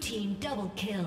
Team double kill.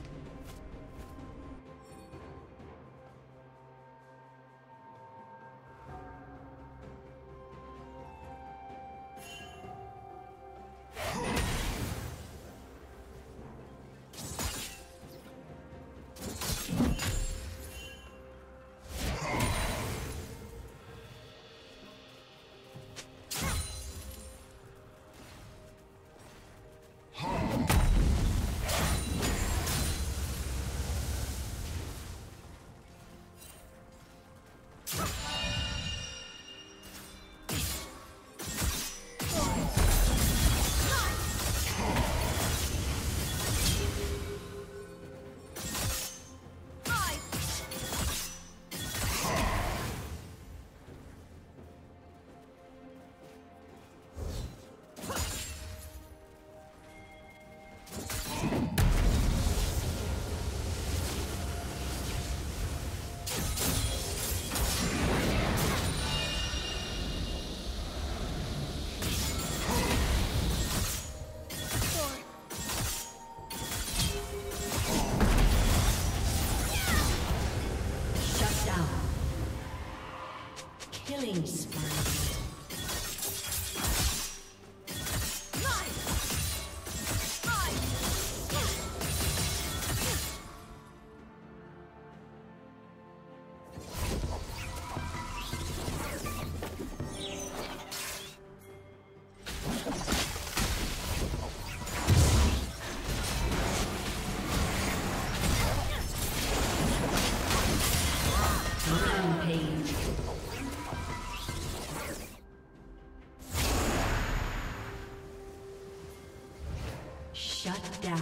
Shut down.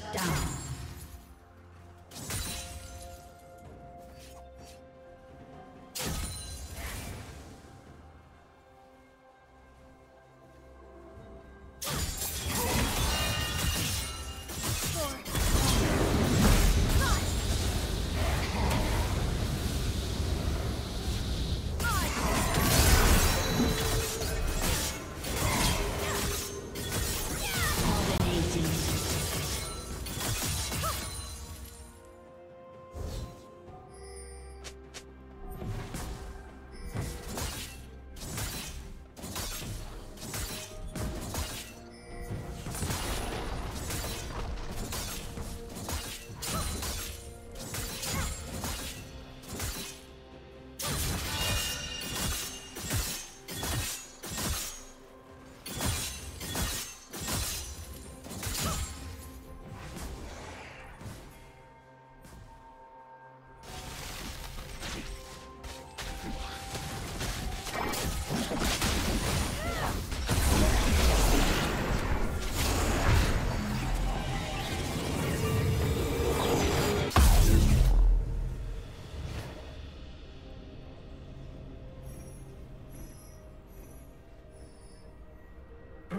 Shut down.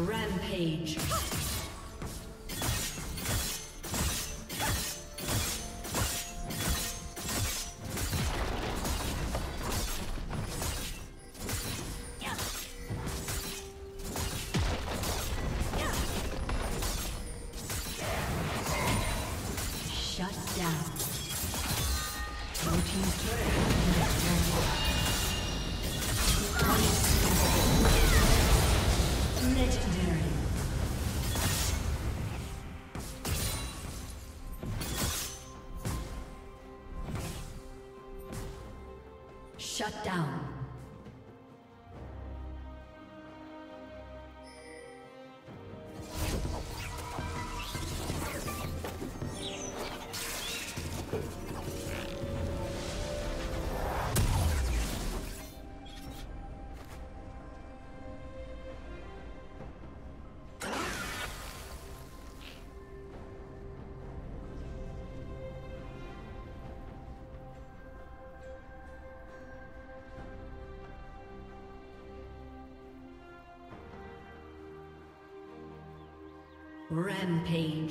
Rampage. Shut down. Legendary. Shut down. Rampage.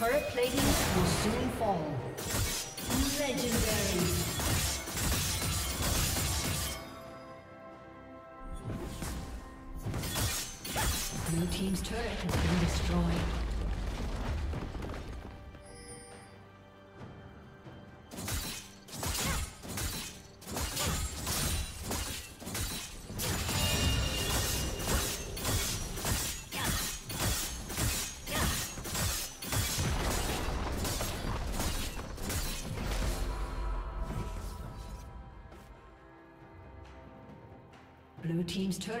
Turret plating will soon fall. Legendary. Blue team's turret has been destroyed. Blue team's turret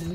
Blue